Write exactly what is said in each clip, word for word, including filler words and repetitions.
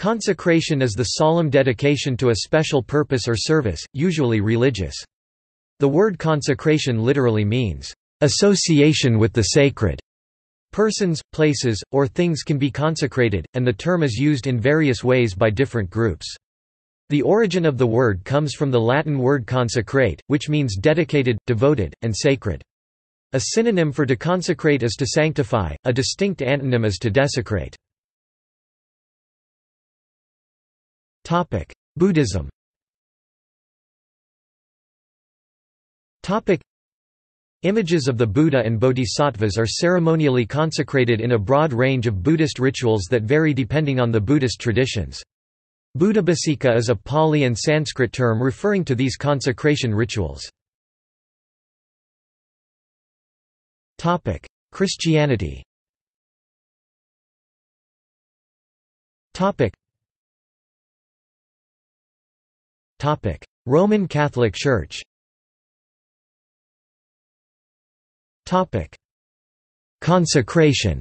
Consecration is the solemn dedication to a special purpose or service, usually religious. The word consecration literally means, "association with the sacred." Persons, places, or things can be consecrated, and the term is used in various ways by different groups. The origin of the word comes from the Latin word consecrate, which means dedicated, devoted, and sacred. A synonym for to consecrate is to sanctify, a distinct antonym is to desecrate. Buddhism. Images of the Buddha and Bodhisattvas are ceremonially consecrated in a broad range of Buddhist rituals that vary depending on the Buddhist traditions. Buddhabhisheka is a Pali and Sanskrit term referring to these consecration rituals. Christianity. Roman Catholic Church. Consecration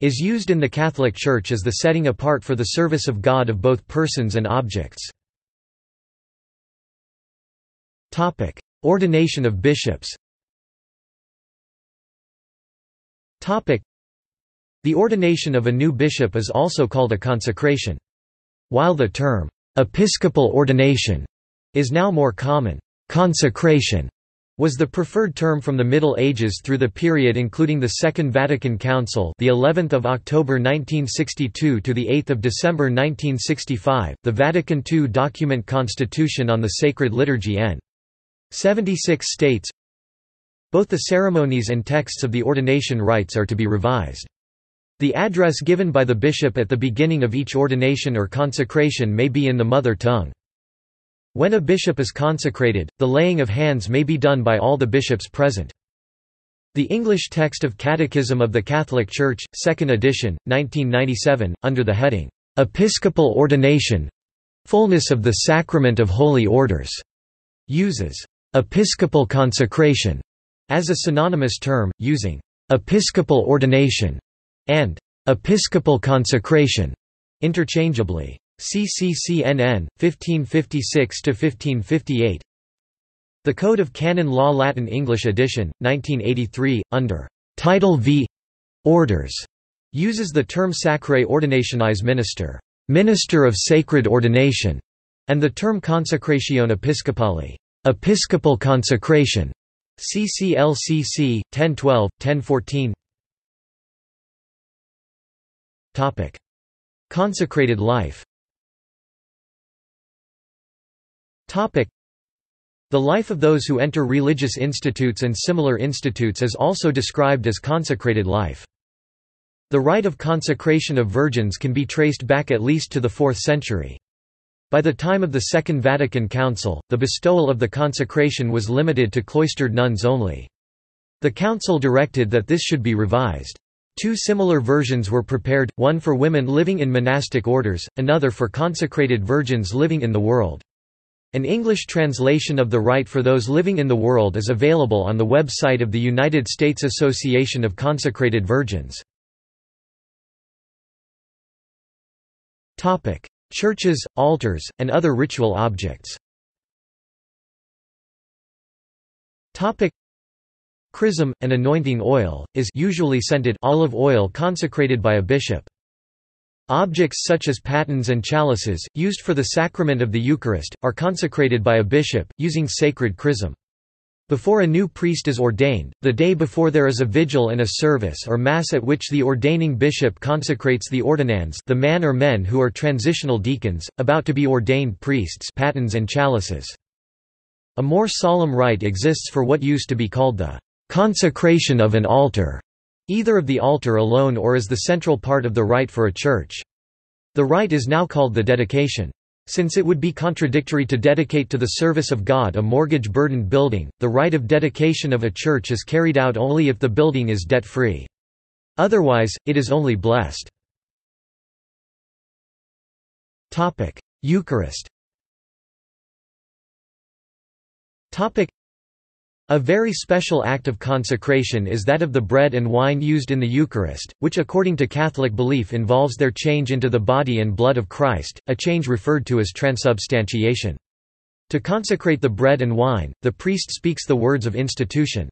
is used in the Catholic Church as the setting apart for the service of God of both persons and objects. Ordination of bishops. The ordination of a new bishop is also called a consecration. While the term, "episcopal ordination," is now more common, consecration was the preferred term from the Middle Ages through the period including the Second Vatican Council, the eleventh of October nineteen sixty-two to the eighth of December nineteen sixty-five, the Vatican two document Constitution on the Sacred Liturgy N seventy-six states both the ceremonies and texts of the ordination rites are to be revised. The address given by the bishop at the beginning of each ordination or consecration may be in the mother tongue. When a bishop is consecrated, the laying of hands may be done by all the bishops present. The English text of Catechism of the Catholic Church, second edition, nineteen ninety-seven, under the heading, "Episcopal Ordination — Fullness of the Sacrament of Holy Orders," uses "episcopal consecration" as a synonymous term, using "episcopal ordination" and "episcopal consecration" interchangeably. C C C N N, fifteen fifty-six to fifteen fifty-eight. The Code of Canon Law, Latin English edition, nineteen eighty-three, under Title V Orders, uses the term sacrae ordinationis minister, minister of sacred ordination, and the term consecratione episcopali, episcopal consecration. C C L C C, ten twelve, ten fourteen. Topic: Consecrated life. The life of those who enter religious institutes and similar institutes is also described as consecrated life. The rite of consecration of virgins can be traced back at least to the fourth century. By the time of the Second Vatican Council, the bestowal of the consecration was limited to cloistered nuns only. The council directed that this should be revised. Two similar versions were prepared, one for women living in monastic orders, another for consecrated virgins living in the world. An English translation of the rite for those living in the world is available on the website of the United States Association of Consecrated Virgins. Topic: Churches, altars, and other ritual objects. Topic: Chrism, an anointing oil, is usually scented olive oil consecrated by a bishop. Objects such as patens and chalices, used for the sacrament of the Eucharist, are consecrated by a bishop, using sacred chrism. Before a new priest is ordained, the day before there is a vigil and a service or mass at which the ordaining bishop consecrates the ordinands, the man or men who are transitional deacons, about to be ordained priests, patens and chalices. A more solemn rite exists for what used to be called the consecration of an altar, either of the altar alone or as the central part of the rite for a church. The rite is now called the dedication. Since it would be contradictory to dedicate to the service of God a mortgage-burdened building, the rite of dedication of a church is carried out only if the building is debt-free. Otherwise, it is only blessed. Topic: Eucharist. Topic: A very special act of consecration is that of the bread and wine used in the Eucharist, which according to Catholic belief involves their change into the body and blood of Christ, a change referred to as transubstantiation. To consecrate the bread and wine, the priest speaks the words of institution.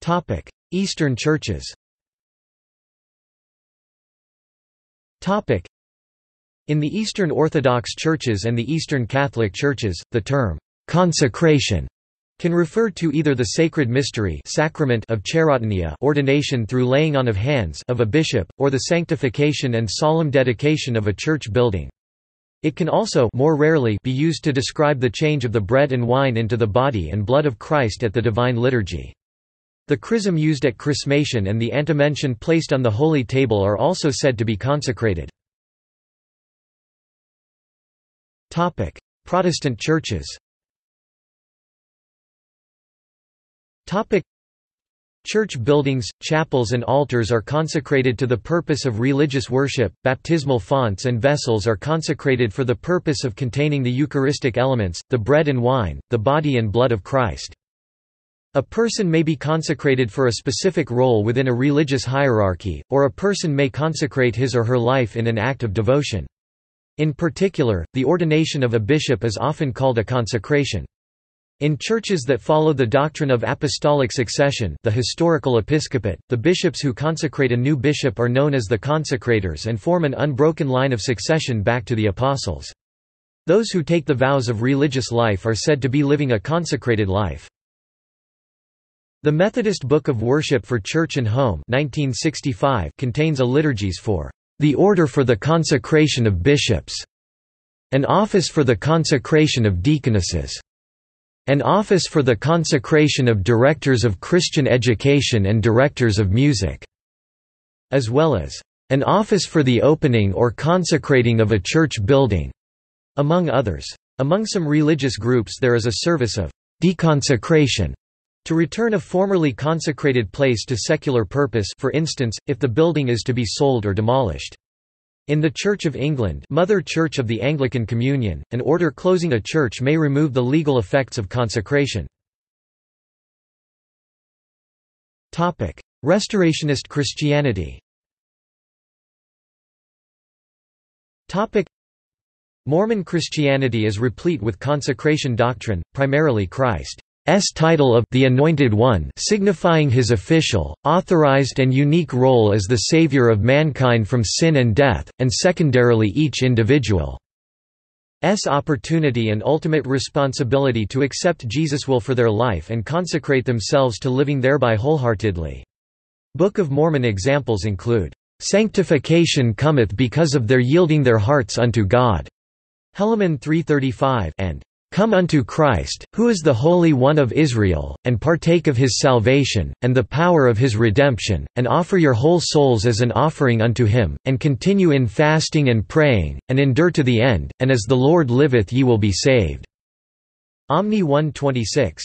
Topic: Eastern Churches. Topic: In the Eastern Orthodox Churches and the Eastern Catholic Churches, the term consecration can refer to either the sacred mystery sacrament of charotenia, ordination through laying on of hands of a bishop, or the sanctification and solemn dedication of a church building. It can also, more rarely, be used to describe the change of the bread and wine into the body and blood of Christ at the Divine Liturgy. The chrism used at chrismation and the antimension placed on the holy table are also said to be consecrated. Topic: Protestant churches. Topic: Church buildings, chapels and altars are consecrated to the purpose of religious worship, baptismal fonts and vessels are consecrated for the purpose of containing the Eucharistic elements, the bread and wine, the body and blood of Christ. A person may be consecrated for a specific role within a religious hierarchy, or a person may consecrate his or her life in an act of devotion. In particular, the ordination of a bishop is often called a consecration. In churches that follow the doctrine of apostolic succession, the historical episcopate, the bishops who consecrate a new bishop are known as the consecrators and form an unbroken line of succession back to the apostles. Those who take the vows of religious life are said to be living a consecrated life. The Methodist Book of Worship for Church and Home nineteen sixty-five contains a liturgies for the order for the consecration of bishops, an office for the consecration of deaconesses, an office for the consecration of directors of Christian education and directors of music, as well as an office for the opening or consecrating of a church building, among others. Among some religious groups there is a service of deconsecration, to return a formerly consecrated place to secular purpose, for instance, if the building is to be sold or demolished. In the Church of England, Mother Church of the Anglican Communion, an order closing a church may remove the legal effects of consecration. Topic: Restorationist Christianity. Topic: Mormon Christianity is replete with consecration doctrine, primarily Christ's title of the Anointed One, signifying his official, authorized and unique role as the Savior of mankind from sin and death, and secondarily each individual's opportunity and ultimate responsibility to accept Jesus' will for their life and consecrate themselves to living thereby wholeheartedly. Book of Mormon examples include, "Sanctification cometh because of their yielding their hearts unto God," Helaman three thirty-five, and "Come unto Christ, who is the Holy One of Israel, and partake of his salvation, and the power of his redemption, and offer your whole souls as an offering unto him, and continue in fasting and praying, and endure to the end, and as the Lord liveth ye will be saved." Omni one twenty-six.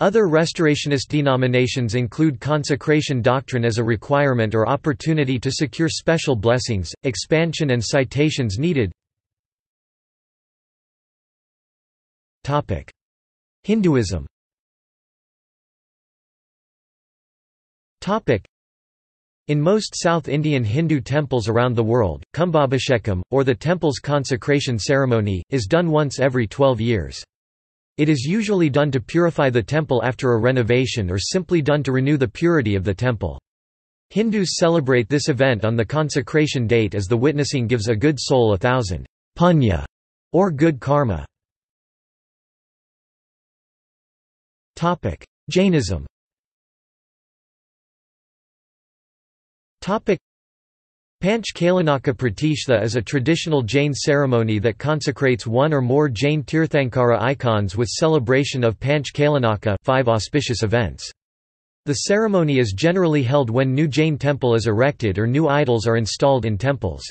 Other restorationist denominations include consecration doctrine as a requirement or opportunity to secure special blessings, expansion and citations needed. Hinduism. In most South Indian Hindu temples around the world, Kumbhavashekam, or the temple's consecration ceremony, is done once every twelve years. It is usually done to purify the temple after a renovation or simply done to renew the purity of the temple. Hindus celebrate this event on the consecration date as the witnessing gives a good soul a thousand punya, or good karma. Topic: Jainism. Topic: Panch Kalyanaka Pratishtha is a traditional Jain ceremony that consecrates one or more Jain Tirthankara icons with celebration of Panch Kalyanaka, five auspicious events. The ceremony is generally held when new Jain temple is erected or new idols are installed in temples.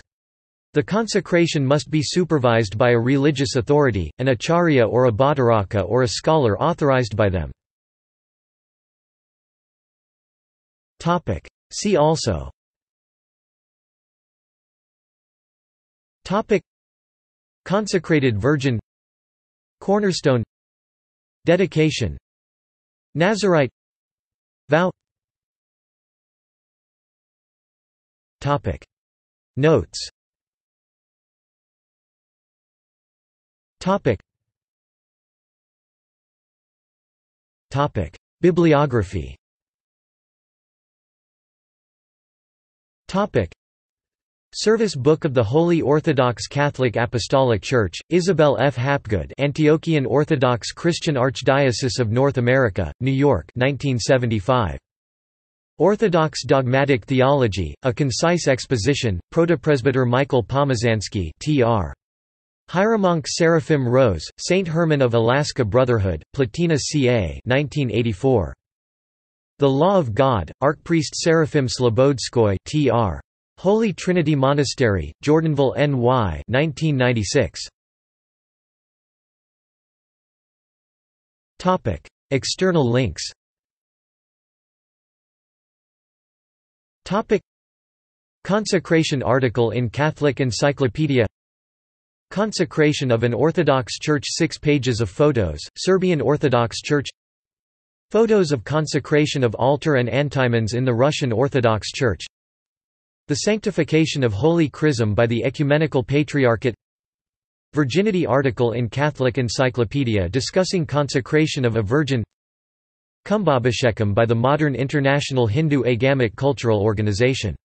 The consecration must be supervised by a religious authority, an Acharya or a Bhattaraka or a scholar authorized by them. Topic: See also. Topic: Consecrated Virgin, Cornerstone, Dedication Nazirite Vow Topic Notes Topic Topic Bibliography Topic Service Book of the Holy Orthodox Catholic Apostolic Church, Isabel F. Hapgood Antiochian Orthodox Christian Archdiocese of North America, New York nineteen seventy-five. Orthodox Dogmatic Theology, A Concise Exposition, Protopresbyter Michael Pomazansky T R Hieromonk Seraphim Rose, Saint Herman of Alaska Brotherhood, Platina C A nineteen eighty-four. The Law of God, Archpriest Seraphim Slobodskoy T R Holy Trinity Monastery, Jordanville, N Y nineteen ninety-six. Topic: External links. Topic: Consecration article in Catholic Encyclopedia. Consecration of an Orthodox Church. Six pages of photos. Serbian Orthodox Church. Photos of consecration of altar and antimons in the Russian Orthodox Church. The Sanctification of Holy Chrism by the Ecumenical Patriarchate Virginity article in Catholic Encyclopedia discussing consecration of a virgin Kumbhavashekam by the Modern International Hindu Agamic Cultural Organization